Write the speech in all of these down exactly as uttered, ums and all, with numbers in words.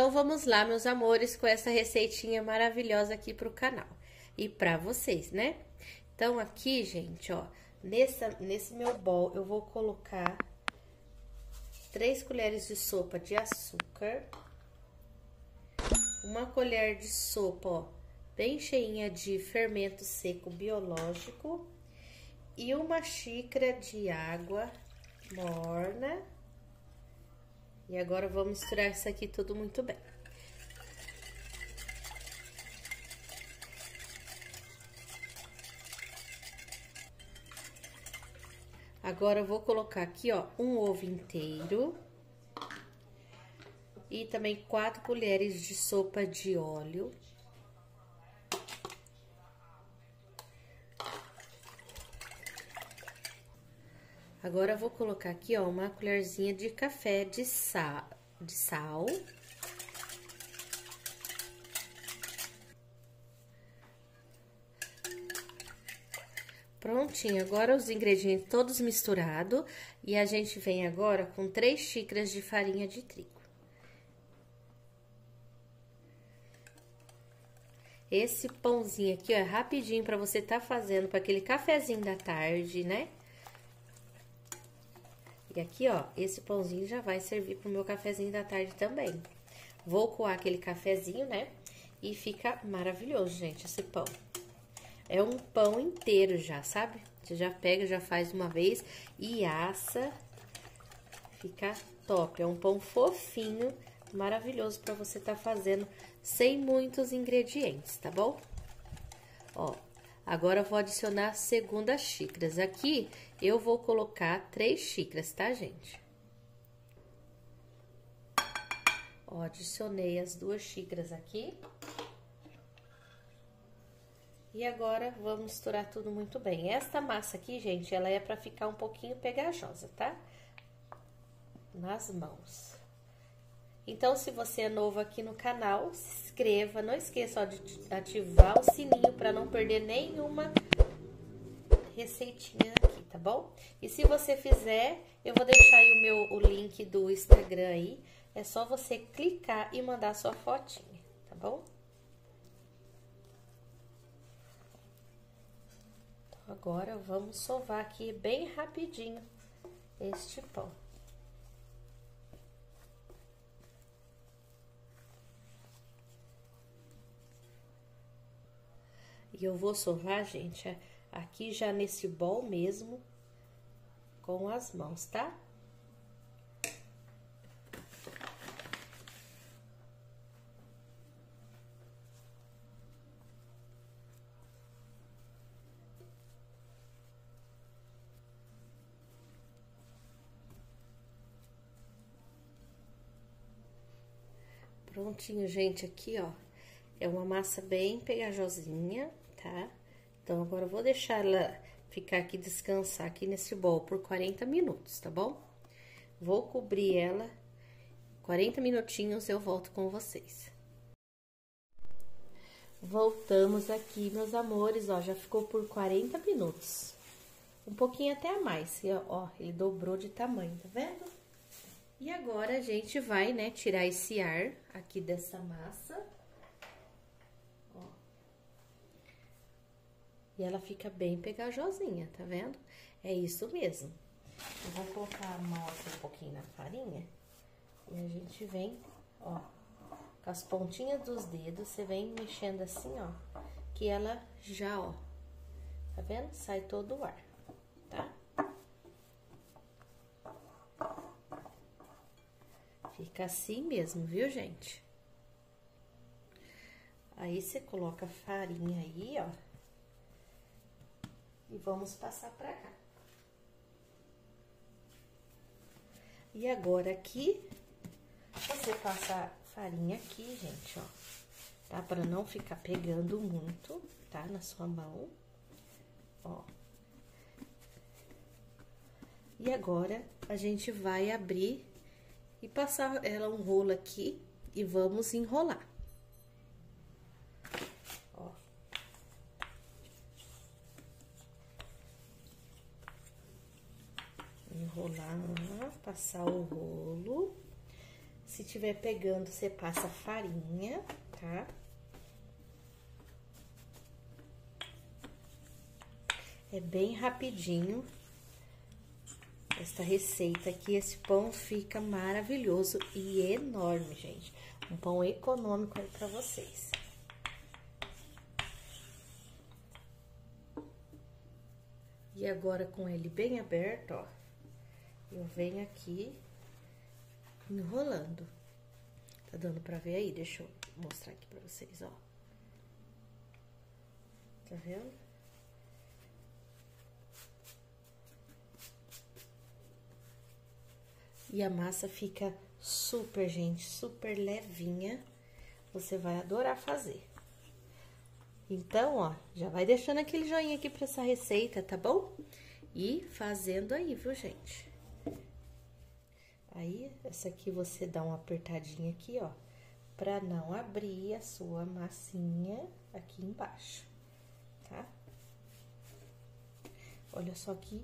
Então, vamos lá, meus amores, com essa receitinha maravilhosa aqui pro canal e pra vocês, né? Então, aqui, gente, ó, nessa, nesse meu bowl eu vou colocar três colheres de sopa de açúcar, uma colher de sopa, ó, bem cheinha de fermento seco biológico e uma xícara de água morna. E agora eu vou misturar isso aqui tudo muito bem. Agora eu vou colocar aqui, ó, um ovo inteiro. E também quatro colheres de sopa de óleo. Agora eu vou colocar aqui, ó, uma colherzinha de café de sal, de sal. Prontinho, agora os ingredientes todos misturados e a gente vem agora com três xícaras de farinha de trigo. Esse pãozinho aqui, ó, é rapidinho para você tá fazendo para aquele cafezinho da tarde, né? E aqui, ó, esse pãozinho já vai servir pro meu cafezinho da tarde também. Vou coar aquele cafezinho, né? E fica maravilhoso, gente, esse pão. É um pão inteiro já, sabe? Você já pega, já faz uma vez e assa. Fica top. É um pão fofinho, maravilhoso pra você tá fazendo sem muitos ingredientes, tá bom? Ó. Agora, eu vou adicionar a segunda xícaras. Aqui, eu vou colocar três xícaras, tá, gente? Ó, adicionei as duas xícaras aqui. E agora, vamos misturar tudo muito bem. Esta massa aqui, gente, ela é pra ficar um pouquinho pegajosa, tá? Nas mãos. Então, se você é novo aqui no canal, se inscreva. Não esqueça, ó, de ativar o sininho para não perder nenhuma receitinha aqui, tá bom? E se você fizer, eu vou deixar aí o, meu, o link do Instagram aí. É só você clicar e mandar sua fotinha, tá bom? Então, agora vamos sovar aqui bem rapidinho este pão. E eu vou sovar, gente, aqui já nesse bowl mesmo, com as mãos, tá? Prontinho, gente, aqui, ó, é uma massa bem pegajosinha. Tá? Então, agora eu vou deixar ela ficar aqui, descansar aqui nesse bowl por quarenta minutos, tá bom? Vou cobrir ela, quarenta minutinhos eu volto com vocês. Voltamos aqui, meus amores, ó, já ficou por quarenta minutos. Um pouquinho até a mais, ó, ele dobrou de tamanho, tá vendo? E agora a gente vai, né, tirar esse ar aqui dessa massa. E ela fica bem pegajosinha, tá vendo? É isso mesmo. Eu vou colocar a mão aqui um pouquinho na farinha. E a gente vem, ó, com as pontinhas dos dedos, você vem mexendo assim, ó. Que ela já, ó, tá vendo? Sai todo o ar, tá? Fica assim mesmo, viu, gente? Aí, você coloca a farinha aí, ó. E vamos passar pra cá. E agora aqui, você passa a farinha aqui, gente, ó. Tá? Pra não ficar pegando muito, tá? Na sua mão. Ó. E agora, a gente vai abrir e passar ela um rolo aqui e vamos enrolar. Enrolar, passar o rolo. Se Se tiver pegando, você passa farinha, tá? É bem rapidinho esta receita aqui. Esse pão fica maravilhoso e enorme, gente. Um pão econômico aí pra vocês. E agora, com ele bem aberto, ó, eu venho aqui enrolando. Tá dando pra ver aí? Deixa eu mostrar aqui pra vocês, ó. Tá vendo? E a massa fica super, gente, super levinha. Você vai adorar fazer. Então, ó, já vai deixando aquele joinha aqui pra essa receita, tá bom? E fazendo aí, viu, gente? Aí, essa aqui você dá uma apertadinha aqui, ó, pra não abrir a sua massinha aqui embaixo, tá? Olha só que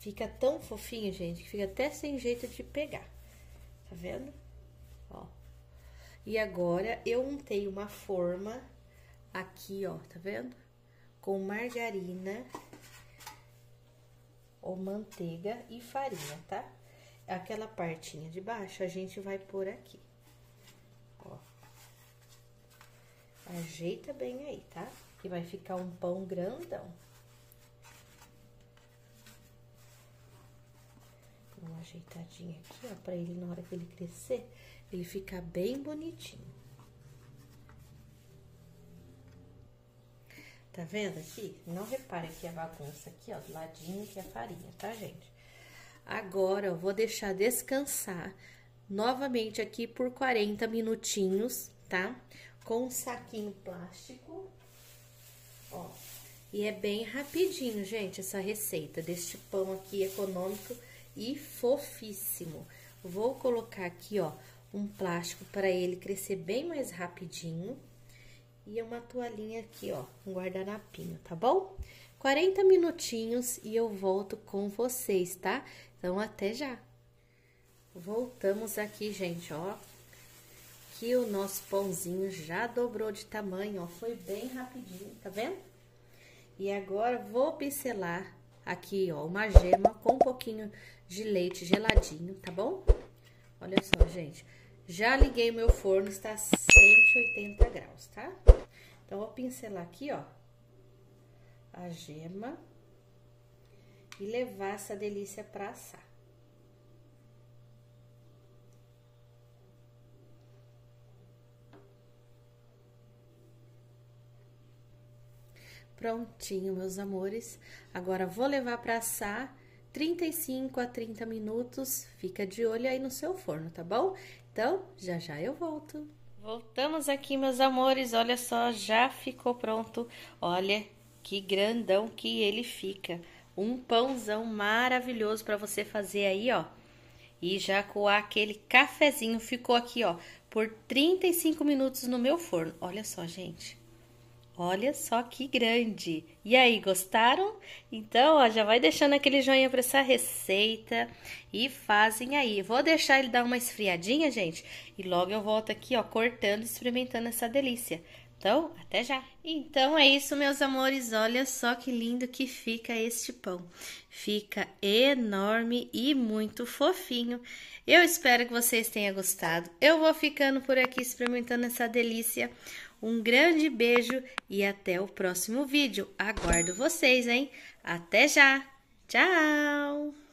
fica tão fofinho, gente, que fica até sem jeito de pegar, tá vendo? Ó. E agora, eu untei uma forma aqui, ó, tá vendo? Com margarina ou manteiga e farinha, tá? Aquela partinha de baixo, a gente vai pôr aqui, ó. Ajeita bem aí, tá? E vai ficar um pão grandão. Uma ajeitadinha aqui, ó, pra ele, na hora que ele crescer, ele ficar bem bonitinho. Tá vendo aqui? Não repare que a bagunça aqui, ó, do ladinho que é a farinha, tá, gente? Agora, eu vou deixar descansar novamente aqui por quarenta minutinhos, tá? Com um saquinho plástico, ó. E é bem rapidinho, gente, essa receita deste pão aqui econômico e fofíssimo. Vou colocar aqui, ó, um plástico para ele crescer bem mais rapidinho. E uma toalhinha aqui, ó, um guardanapinho, tá bom? quarenta minutinhos e eu volto com vocês, tá? Então, até já. Voltamos aqui, gente, ó. Que o nosso pãozinho já dobrou de tamanho, ó. Foi bem rapidinho, tá vendo? E agora, vou pincelar aqui, ó, uma gema com um pouquinho de leite geladinho, tá bom? Olha só, gente. Já liguei meu forno, está a cento e oitenta graus, tá? Então, vou pincelar aqui, ó, a gema e levar essa delícia para assar. Prontinho, meus amores. Agora vou levar para assar trinta e cinco a trinta minutos. Fica de olho aí no seu forno, tá bom? Então, já já eu volto. Voltamos aqui, meus amores. Olha só, já ficou pronto. Olha que grandão que ele fica. Um pãozão maravilhoso para você fazer aí, ó. E já coar aquele cafezinho. Ficou aqui, ó, por trinta e cinco minutos no meu forno. Olha só, gente. Olha só que grande. E aí, gostaram? Então, ó, já vai deixando aquele joinha para essa receita e fazem aí. Vou deixar ele dar uma esfriadinha, gente, e logo eu volto aqui, ó, cortando e experimentando essa delícia. Então, até já. Então, é isso, meus amores. Olha só que lindo que fica este pão. Fica enorme e muito fofinho. Eu espero que vocês tenham gostado. Eu vou ficando por aqui experimentando essa delícia. Um grande beijo e até o próximo vídeo. Aguardo vocês, hein? Até já! Tchau!